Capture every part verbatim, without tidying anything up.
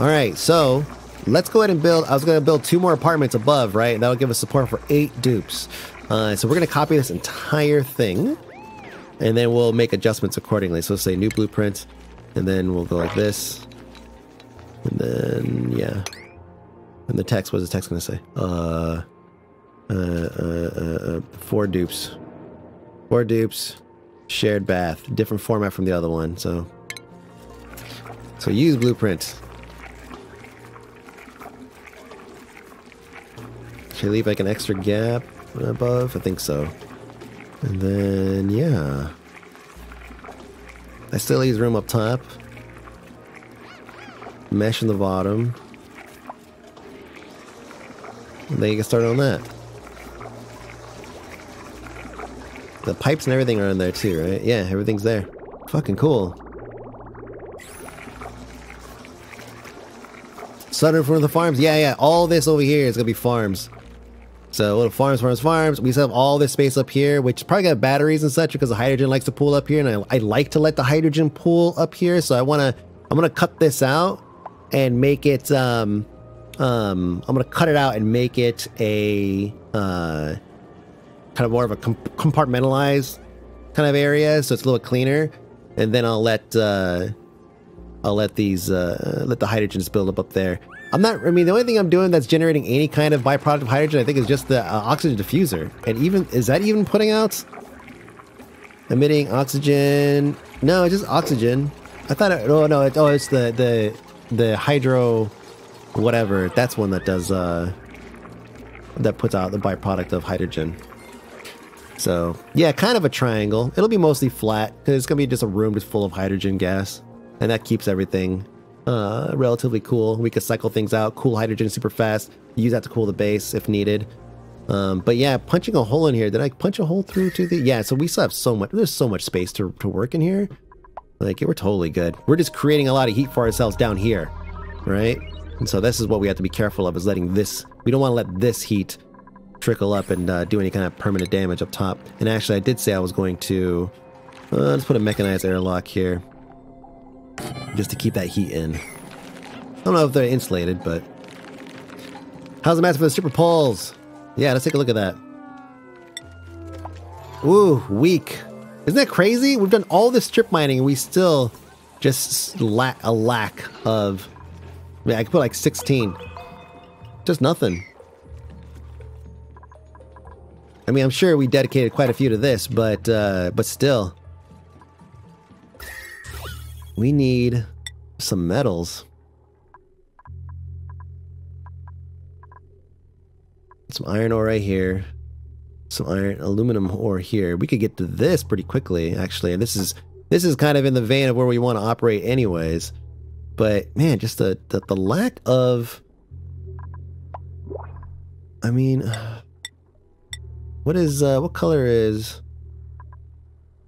Alright, so let's go ahead and build. I was going to build two more apartments above, right? That'll give us support for eight dupes. Uh, so we're going to copy this entire thing, and then we'll make adjustments accordingly. So let's say new blueprint, and then we'll go like this. And then, yeah. And the text, what is the text going to say? Uh, uh, uh, uh, uh, four dupes. Four dupes, shared bath. Different format from the other one, so. So use blueprint. Should I leave like an extra gap above? I think so. And then, yeah. I still leave room up top. Mesh in the bottom. And then you get started on that. The pipes and everything are in there too, right? Yeah, everything's there. Fucking cool. Southern for the farms. Yeah, yeah. All this over here is gonna be farms. So little farms, farms, farms. We still have all this space up here, which probably got batteries and such because the hydrogen likes to pool up here, and I, I like to let the hydrogen pool up here. So I wanna, I'm gonna cut this out and make it. Um, um, I'm gonna cut it out and make it a uh, kind of more of a comp compartmentalized kind of area, so it's a little cleaner. And then I'll let uh, I'll let these uh, let the hydrogens build up up there. I'm not, I mean, the only thing I'm doing that's generating any kind of byproduct of hydrogen, I think, is just the uh, oxygen diffuser. And even, is that even putting out? Emitting oxygen. No, it's just oxygen. I thought, it, oh no, it, oh, it's the, the, the hydro, whatever. That's one that does, uh, that puts out the byproduct of hydrogen. So, yeah, kind of a triangle. It'll be mostly flat, because it's going to be just a room just full of hydrogen gas. And that keeps everything Uh, relatively cool. We could cycle things out, cool hydrogen super fast, use that to cool the base if needed. Um, but yeah, punching a hole in here. Did I punch a hole through to the... Yeah, so we still have so much... There's so much space to, to work in here. Like, yeah, we're totally good. We're just creating a lot of heat for ourselves down here, right? And so this is what we have to be careful of, is letting this... We don't want to let this heat trickle up and uh, do any kind of permanent damage up top. And actually, I did say I was going to... Uh, let's put a mechanized airlock here. Just to keep that heat in. I don't know if they're insulated, but... How's the match for the stripper poles? Yeah, let's take a look at that. Ooh, weak. Isn't that crazy? We've done all this strip mining and we still just lack a lack of... I mean, I could put like sixteen. Just nothing. I mean, I'm sure we dedicated quite a few to this, but uh, but still... We need some metals. Some iron ore right here. Some iron aluminum ore here. We could get to this pretty quickly, actually. And this is this is kind of in the vein of where we want to operate anyways. But man, just the, the, the lack of... I mean, what is uh, what color is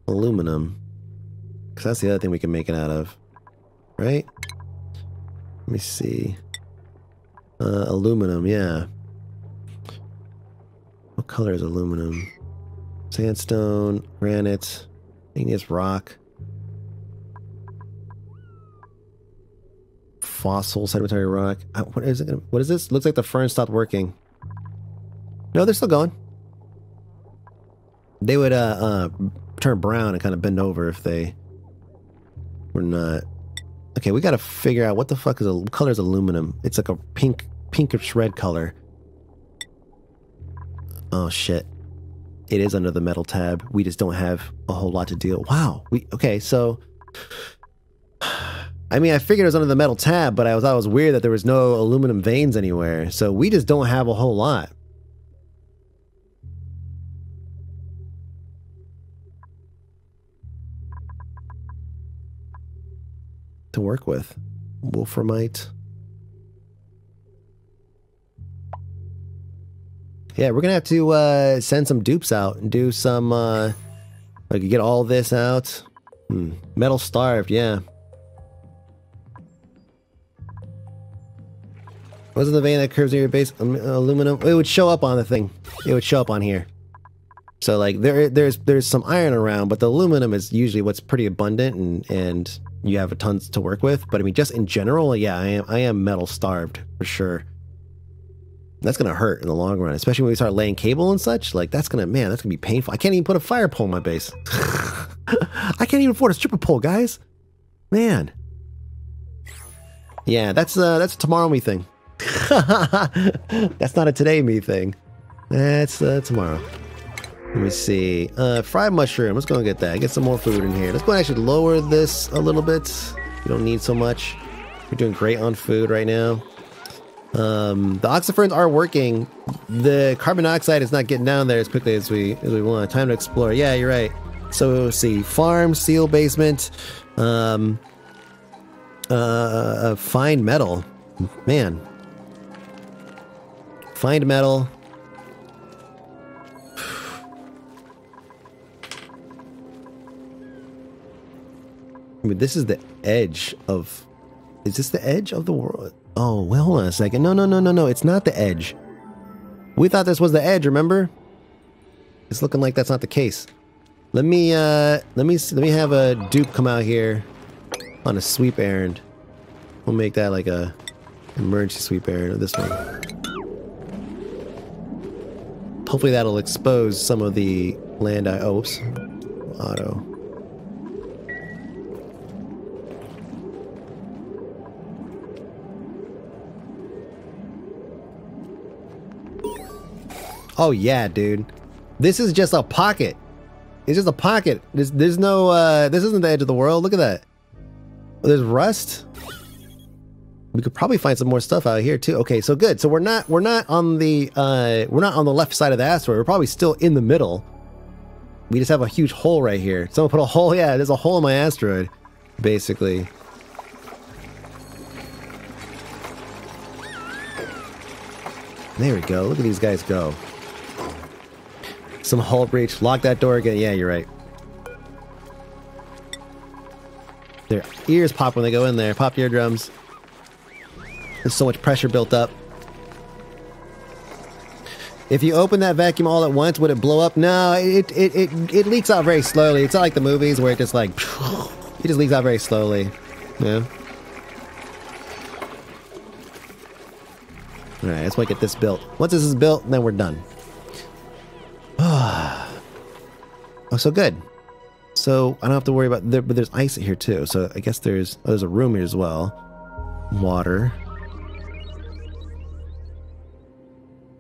aluminum? Because that's the other thing we can make it out of, right? Let me see. Uh, aluminum, yeah. What color is aluminum? Sandstone, granite, igneous rock. Fossil, sedimentary rock. Uh, what is it gonna, what is this? Looks like the fern stopped working. No, they're still going. They would uh, uh, turn brown and kind of bend over if they... We're not. Okay, we gotta figure out what the fuck is a color is aluminum. It's like a pink, pinkish red color. Oh shit! It is under the metal tab. We just don't have a whole lot to deal. Wow. We okay. So, I mean, I figured it was under the metal tab, but I thought it was weird that there was no aluminum veins anywhere. So we just don't have a whole lot. To work with. Wolframite. Yeah, we're gonna have to uh, send some dupes out and do some uh, like get all this out. Hmm. Metal starved, yeah. Wasn't the vein that curves near your base um, aluminum? It would show up on the thing. It would show up on here. So like there there's there's some iron around, but the aluminum is usually what's pretty abundant, and and you have a tons to work with. But I mean, just in general, yeah, I am I am metal starved for sure. That's gonna hurt in the long run, especially when we start laying cable and such. Like that's gonna, man, that's gonna be painful. I can't even put a fire pole in my base. I can't even afford a stripper pole, guys. Man. Yeah, that's uh that's a tomorrow me thing. That's not a today me thing. That's uh tomorrow. Let me see. Uh, fried mushroom. Let's go and get that. Get some more food in here. Let's go and actually lower this a little bit. We don't need so much. We're doing great on food right now. Um, the oxyferns are working. The carbon dioxide is not getting down there as quickly as we as we want. Time to explore. Yeah, you're right. So we'll see. Farm, seal, basement, um, uh, find metal. Man. Find metal. I mean, this is the edge of... Is this the edge of the world? Oh, well, hold on a second. No, no, no, no, no. It's not the edge. We thought this was the edge, remember? It's looking like that's not the case. Let me, uh... Let me let me have a dupe come out here on a sweep errand. We'll make that like a emergency sweep errand, or this one. Hopefully that'll expose some of the land I... Oh, oops. Auto. Oh yeah, dude. This is just a pocket. It's just a pocket. There's, there's no, uh, this isn't the edge of the world. Look at that. There's rust. We could probably find some more stuff out here too. Okay, so good. So we're not, we're not on the, uh, we're not on the left side of the asteroid. We're probably still in the middle. We just have a huge hole right here. Someone put a hole. Yeah, there's a hole in my asteroid, basically. There we go. Look at these guys go. Some hull breach. Lock that door again. Yeah, you're right. Their ears pop when they go in there. Pop eardrums. There's so much pressure built up. If you open that vacuum all at once, would it blow up? No, it it, it, it leaks out very slowly. It's not like the movies where it just like... It just leaks out very slowly. Yeah. Alright, let's get this built. Once this is built, then we're done. Oh, so good. So I don't have to worry about there, but there's ice here too. So I guess there's oh, there's a room here as well. Water.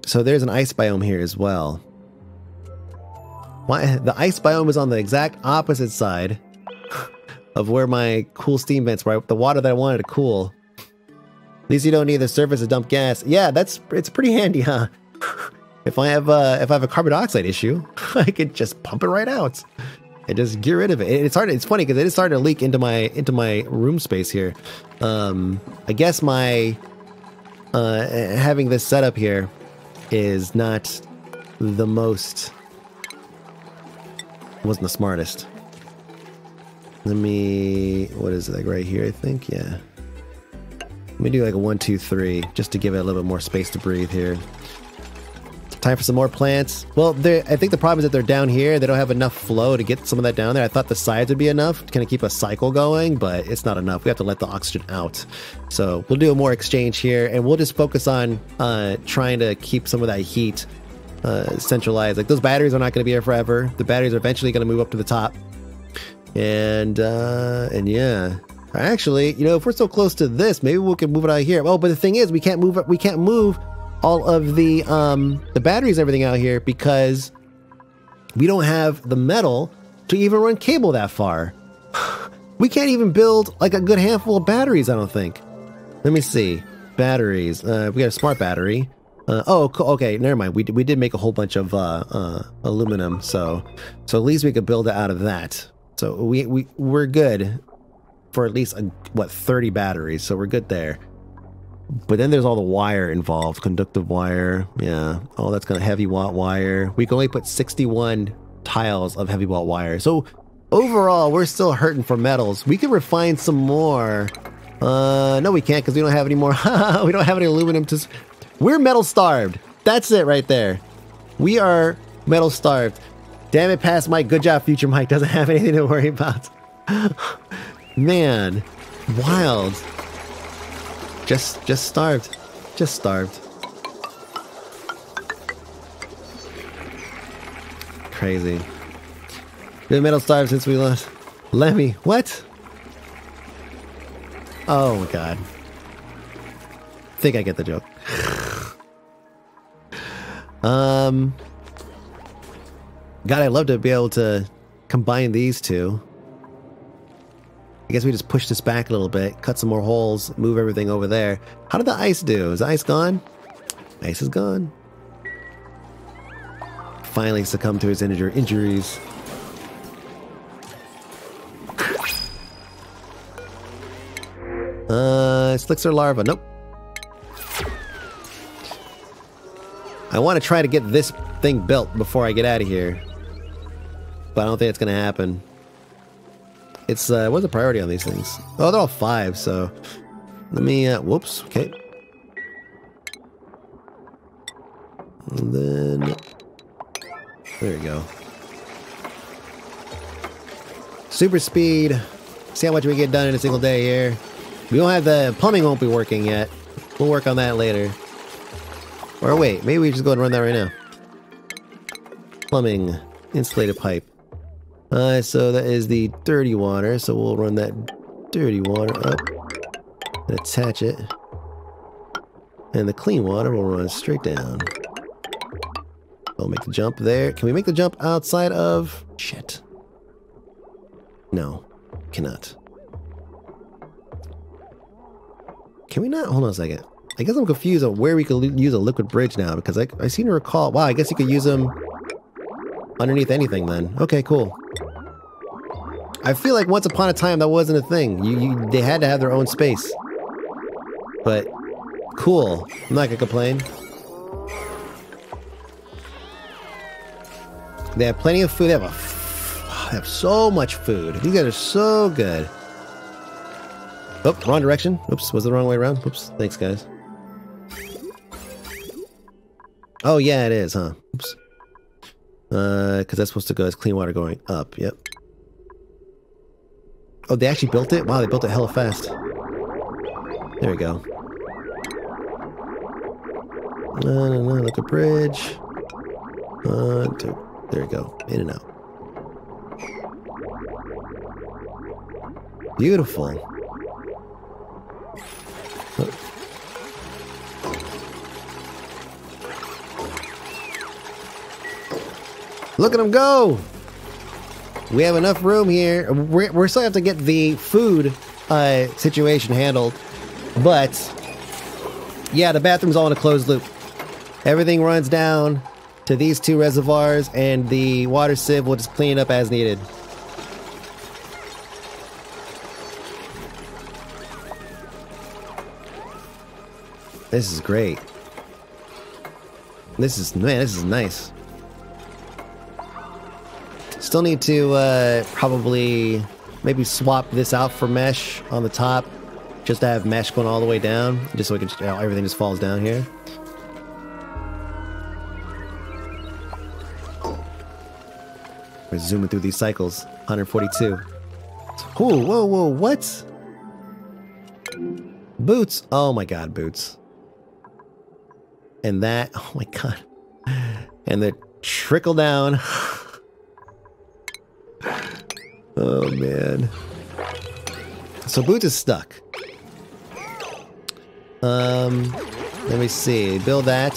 So there's an ice biome here as well. Why the ice biome is on the exact opposite side of where my cool steam vents were. The water that I wanted to cool. At least you don't need the surface to dump gas. Yeah, that's it's pretty handy, huh? If I have uh, if I have a carbon dioxide issue, I could just pump it right out and just get rid of it. It's hard. It's funny because it is starting to leak into my into my room space here. Um, I guess my uh, having this set up here is not the most wasn't the smartest. Let me. What is it like right here? I think yeah. Let me do like a one, two, three, just to give it a little bit more space to breathe here. Time for some more plants. Well, I think the problem is that they're down here. They don't have enough flow to get some of that down there. I thought the sides would be enough to kind of keep a cycle going, but it's not enough. We have to let the oxygen out. So we'll do a more exchange here, and we'll just focus on uh, trying to keep some of that heat uh, centralized. Like those batteries are not going to be here forever. The batteries are eventually going to move up to the top. And, uh, and yeah. Actually, you know, if we're so close to this, maybe we can move it out of here. Oh, but the thing is, we can't move We can't move... all of the um, the batteries and everything out here because we don't have the metal to even run cable that far. We can't even build like a good handful of batteries, I don't think. Let me see. Batteries. Uh, we got a smart battery. Uh, oh, okay. Never mind. We, we did make a whole bunch of uh, uh, aluminum, so so at least we could build it out of that. So we, we, we're good for at least, a, what, thirty batteries, so we're good there. But then there's all the wire involved. Conductive wire. Yeah. Oh, that's kind of heavy watt wire. We can only put sixty-one tiles of heavy watt wire. So overall, we're still hurting for metals. We could refine some more. Uh, no, we can't because we don't have any more. We don't have any aluminum. To... We're metal starved. That's it right there. We are metal starved. Damn it, past Mike. Good job, future Mike. Doesn't have anything to worry about. Man, wild. Just, just starved. Just starved. Crazy. Been metal starved since we lost Lemmy. What? Oh my god. I think I get the joke. um. God, I'd love to be able to combine these two. I guess we just push this back a little bit, cut some more holes, move everything over there. How did the ice do? Is the ice gone? Ice is gone. Finally succumbed to his injur- injuries. Uh, Slicks or Larva? Nope. I want to try to get this thing built before I get out of here. But I don't think it's going to happen. It's, uh, what's the priority on these things? Oh, they're all five, so... Let me, uh, whoops, okay. And then... There we go. Super speed. See how much we get done in a single day here. We don't have the... plumbing won't be working yet. We'll work on that later. Or wait, maybe we just go and run that right now. Plumbing. Insulated pipe. Uh, so that is the dirty water, so we'll run that dirty water up and attach it. And the clean water will run straight down. We'll make the jump there. Can we make the jump outside of... Shit. No. Cannot. Can we not? Hold on a second. I guess I'm confused on where we could use a liquid bridge now, because I, I seem to recall... Wow, I guess you could use them... underneath anything then. Okay, cool. I feel like once upon a time that wasn't a thing. You, you, they had to have their own space. But, cool. I'm not gonna complain. They have plenty of food. They have, a, they have so much food. These guys are so good. Oh, wrong direction. Oops, was it the wrong way around? Oops, thanks guys. Oh yeah, it is, huh? Oops. Uh, because that's supposed to go as clean water going up, yep. Oh, they actually built it? Wow, they built it hella fast. There we go. No, no, no, like a bridge. Uh, two. There we go. In and out. Beautiful. Oh. Look at them go! We have enough room here. We're, we're still have to get the food uh, situation handled, but yeah, the bathroom's all in a closed loop. Everything runs down to these two reservoirs, and the water sieve will just clean up as needed. This is great. This is, man, this is nice. Still need to uh, probably maybe swap this out for mesh on the top, just to have mesh going all the way down, just so we can, you know, everything just falls down here. We're zooming through these cycles. one forty-two. Ooh, whoa, whoa, what? Boots. Oh my god, boots. And that. Oh my god. And the trickle down. Oh man. So Boots is stuck. Um, let me see. Build that.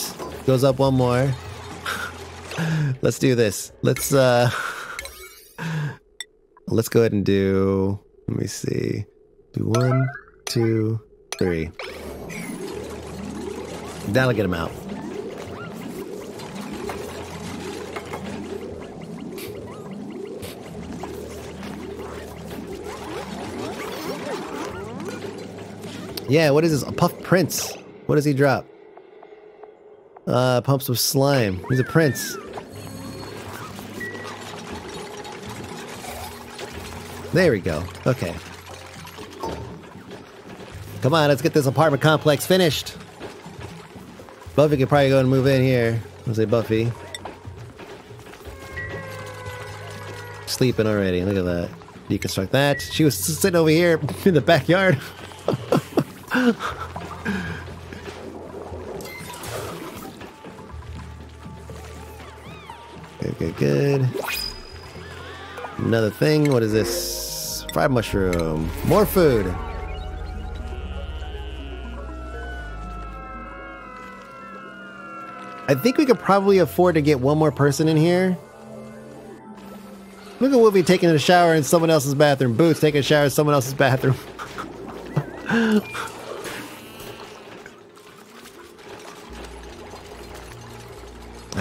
Goes up one more. Let's do this. Let's uh let's go ahead and do, let me see. Do one, two, three. That'll get him out. Yeah, what is this? A Puff Prince. What does he drop? Uh, pumps with slime. He's a prince. There we go. Okay. Come on, let's get this apartment complex finished. Buffy could probably go and move in here. Let's say Buffy. sleeping already. Look at that. Deconstruct that. She was sitting over here in the backyard. Good, good, good. Another thing. What is this? Fried mushroom. More food. I think we could probably afford to get one more person in here. Look at Wolfie taking a shower in someone else's bathroom. Boots taking a shower in someone else's bathroom. I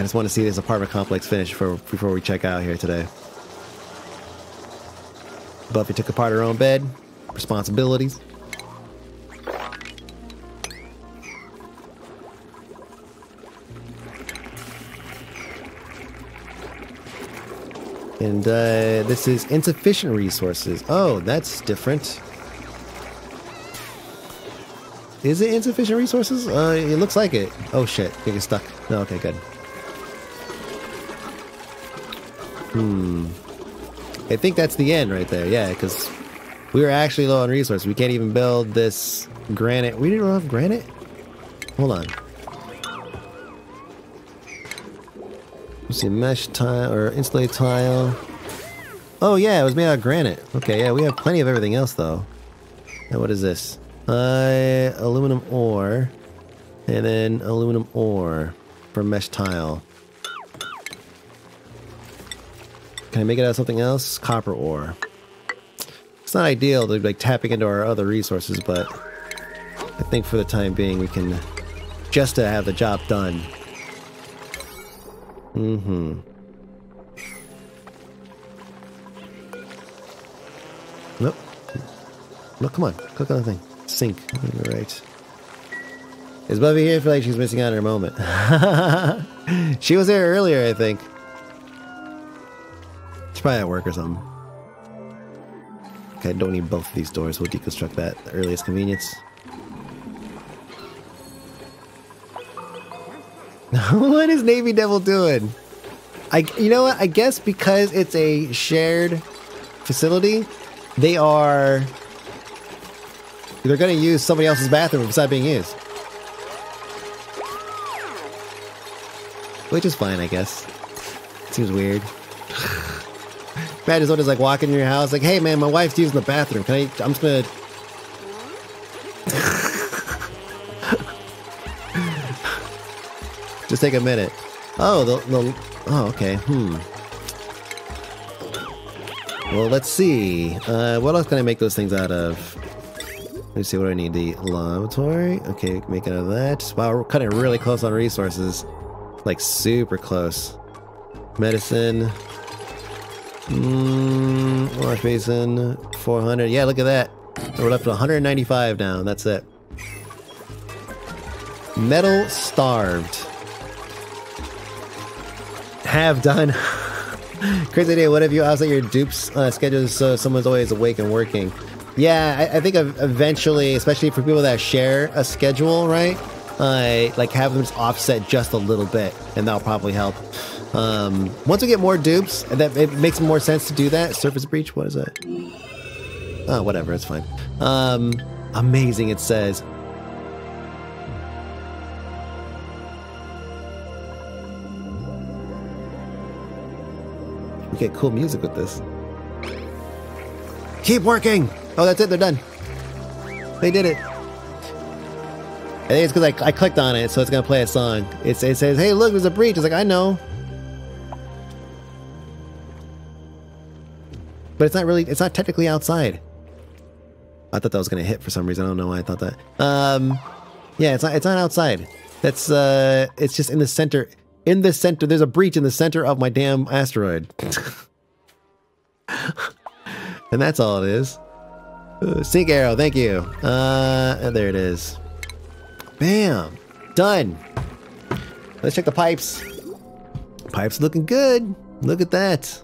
just want to see this apartment complex finish for, before we check out here today. Buffy took apart her own bed. Responsibilities. And uh, this is insufficient resources. Oh, that's different. Is it insufficient resources? Uh, it looks like it. Oh shit, I think it's stuck. No, okay, good. Hmm. I think that's the end right there. Yeah, because we were actually low on resources. We can't even build this granite. We didn't have granite? Hold on. Let's see, mesh tile, or insulated tile. Oh yeah, it was made out of granite. Okay, yeah, we have plenty of everything else though. Now what is this? Uh, aluminum ore. And then aluminum ore for mesh tile. Can I make it out of something else? Copper ore. It's not ideal to be like tapping into our other resources, but I think for the time being we can, just to have the job done. Mm-hmm. Nope. No, come on. Click on the thing. Sync. You're right. Is Buffy here? I feel like she's missing out on her moment. She was there earlier, I think. She's probably at work or something. Okay, I don't need both of these doors. We'll deconstruct that at the earliest convenience. What is Navy Devil doing? I, you know what? I guess because it's a shared facility, they are... They're going to use somebody else's bathroom besides being used. Which is fine, I guess. Seems weird. Bad is always like walking in your house like, hey man, my wife's using the bathroom. Can I... I'm just going to... Just take a minute. Oh, the, the... Oh, okay. Hmm. Well, let's see. Uh, what else can I make those things out of? Let me see what I need. The lavatory. Okay, make it out of that. Wow, we're cutting really close on resources. Like, super close. Medicine. Mmm... Wash basin. four hundred. Yeah, look at that. We're up to one hundred ninety-five now. That's it. Metal starved. Have done. Crazy day. What if you outside your dupes uh, schedules so someone's always awake and working? Yeah, I, I think eventually, especially for people that share a schedule, right? Uh, like have them just offset just a little bit, and that'll probably help. Um, once we get more dupes, that it makes more sense to do that. Surface breach. What is that? Oh, whatever. It's fine. Um, amazing. It says. Get cool music with this. Keep working! Oh, that's it. They're done. They did it. I think it's because I, I clicked on it, so it's going to play a song. It's, it says, hey, look, there's a breach. It's like, I know. But it's not really, it's not technically outside. I thought that was going to hit for some reason. I don't know why I thought that. Um, yeah, it's not, it's not outside. That's, uh, it's just in the center. In the center, there's a breach in the center of my damn asteroid. And that's all it is. Uh, Sync arrow, thank you. Uh, there it is. Bam! Done! Let's check the pipes. Pipes looking good. Look at that.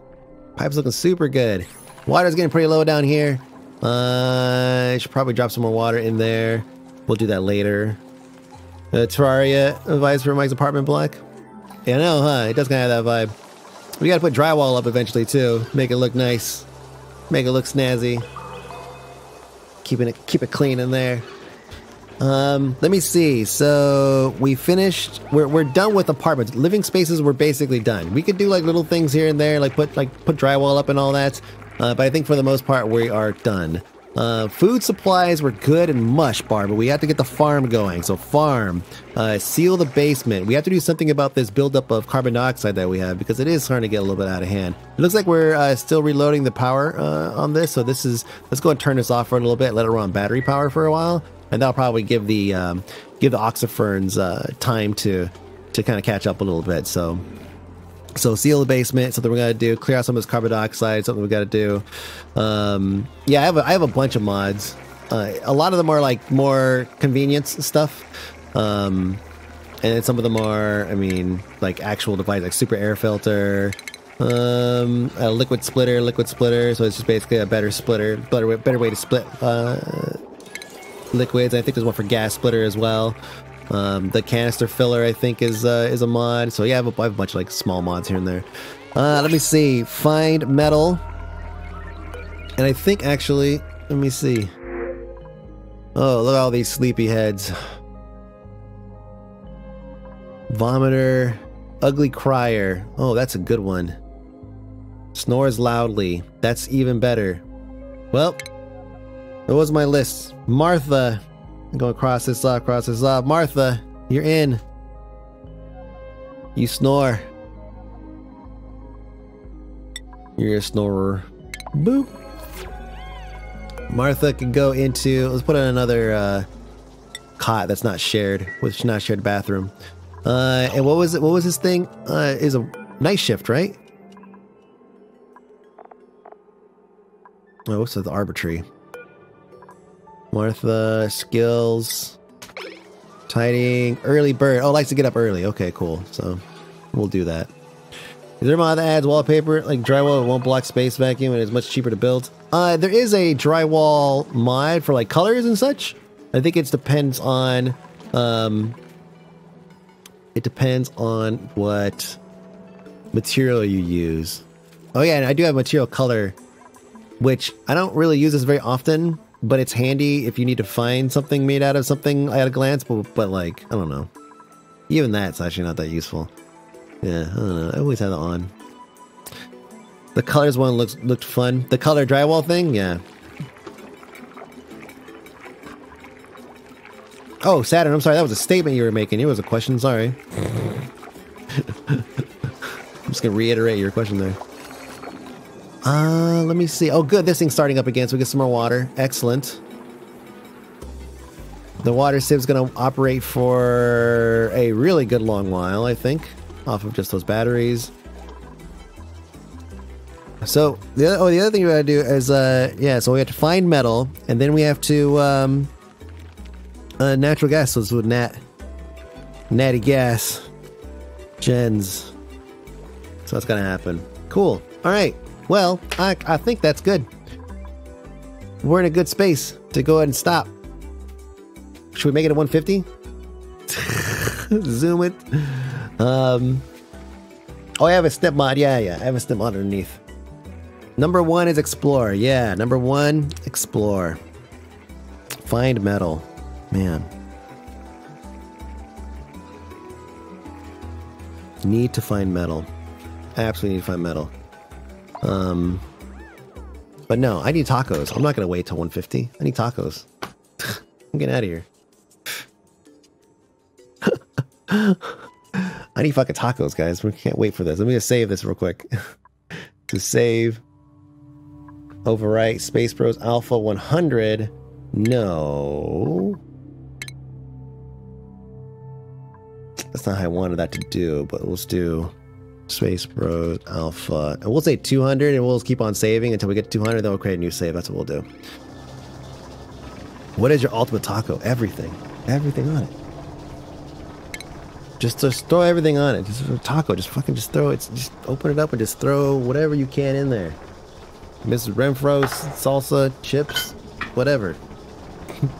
Pipes looking super good. Water's getting pretty low down here. Uh, I should probably drop some more water in there. We'll do that later. Uh, Terraria advice for Mike's apartment block. Yeah, I know, huh? It does kind of have that vibe. We gotta put drywall up eventually too. Make it look nice. Make it look snazzy. Keeping it keep it clean in there. Um, let me see. So we finished. We're we're done with apartments. Living spaces were basically done. We could do like little things here and there, like put like put drywall up and all that. Uh, but I think for the most part we are done. Uh, food supplies were good and mush bar, but we had to get the farm going. So farm, uh, seal the basement. We have to do something about this buildup of carbon dioxide that we have because it is starting to get a little bit out of hand. It looks like we're uh, still reloading the power uh, on this. So this is, let's go and turn this off for a little bit, let it run on battery power for a while. And that'll probably give the, um, give the oxiferns, uh, time to, to kind of catch up a little bit. So, so seal the basement, something we gotta do, clear out some of this carbon dioxide, something we gotta do. Um, yeah, I have a, I have a bunch of mods. Uh, a lot of them are like more convenience stuff. Um, and some of them are, I mean, like actual device, like super air filter, um, a liquid splitter, liquid splitter. So it's just basically a better splitter, better, better way to split, uh, liquids. I think there's one for gas splitter as well. Um, the canister filler, I think, is uh, is a mod. So yeah, I have, a, I have a bunch of like small mods here and there. Uh, let me see. Find metal. And I think actually, let me see. Oh, look at all these sleepy heads. Vomiter, ugly crier. Oh, that's a good one. Snores loudly. That's even better. Well, that was my list. Martha. I'm going to cross this off, cross this off. Martha, you're in. You snore. You're a snorer. Boop. Martha can go into, let's put on another uh, cot that's not shared, which not shared bathroom. Uh, and what was it? What was this thing? Uh, is a night shift, right? Oh, what's the arbitrary? Martha, skills, tidying, early bird. Oh, likes to get up early. Okay, cool. So we'll do that. Is there a mod that adds wallpaper? Like drywall, it won't block space vacuum and it's much cheaper to build. Uh, there is a drywall mod for like colors and such. I think it depends on, um, it depends on what material you use. Oh yeah, and I do have material color, which I don't really use this very often. But it's handy if you need to find something made out of something at a glance, but, but like, I don't know. Even that's actually not that useful. Yeah, I don't know. I always had it on. The colors one looks looked fun. The color drywall thing? Yeah. Oh, Saturn, I'm sorry. That was a statement you were making. It was a question, sorry. I'm just going to reiterate your question there. Uh, let me see. Oh, good. This thing's starting up again, so we get some more water. Excellent. The water sip's going to operate for a really good long while, I think, off of just those batteries. So, the other, oh, the other thing we got to do is, uh, yeah, so we have to find metal, and then we have to, um, uh, natural gas. So it's with nat, natty gas, gens. So that's going to happen. Cool. All right. Well, I, I think that's good. We're in a good space to go ahead and stop. Should we make it a one fifty? Zoom it. Um, oh, I have a step mod. Yeah, yeah. I have a step mod underneath. Number one is explore. Yeah, number one, explore. Find metal. Man. Need to find metal. Absolutely need to find metal. Um, but no, I need tacos. I'm not going to wait till one fifty. I need tacos. I'm getting out of here. I need fucking tacos, guys. We can't wait for this. Let me just save this real quick. To save. Overwrite Space Bros Alpha one hundred. No. That's not how I wanted that to do, but let's do... Space Bros Alpha, and we'll say two hundred, and we'll just keep on saving until we get to two hundred. Then we'll create a new save. That's what we'll do. What is your ultimate taco? Everything, everything on it. Just, just throw everything on it. Just a taco. Just fucking just throw it. Just open it up and just throw whatever you can in there. Missus Renfro, salsa, chips, whatever.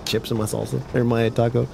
Chips in my salsa. Or my taco.